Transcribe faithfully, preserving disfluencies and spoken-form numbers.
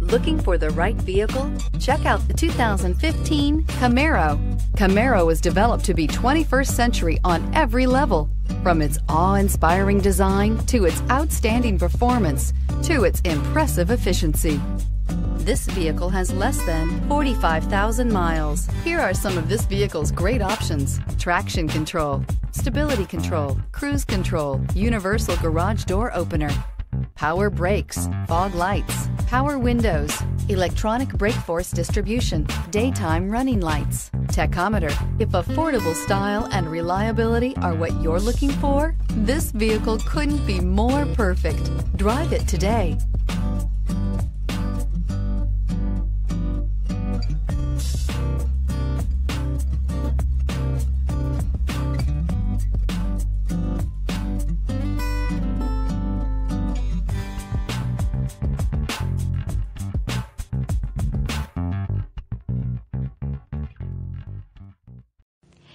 Looking for the right vehicle? Check out the two thousand fifteen Camaro. Camaro is developed to be twenty-first century on every level. From its awe-inspiring design, to its outstanding performance, to its impressive efficiency. This vehicle has less than forty-five thousand miles. Here are some of this vehicle's great options: traction control, stability control, cruise control, universal garage door opener, power brakes, fog lights, power windows, electronic brake force distribution, daytime running lights, tachometer. If affordable style and reliability are what you're looking for, this vehicle couldn't be more perfect. Drive it today.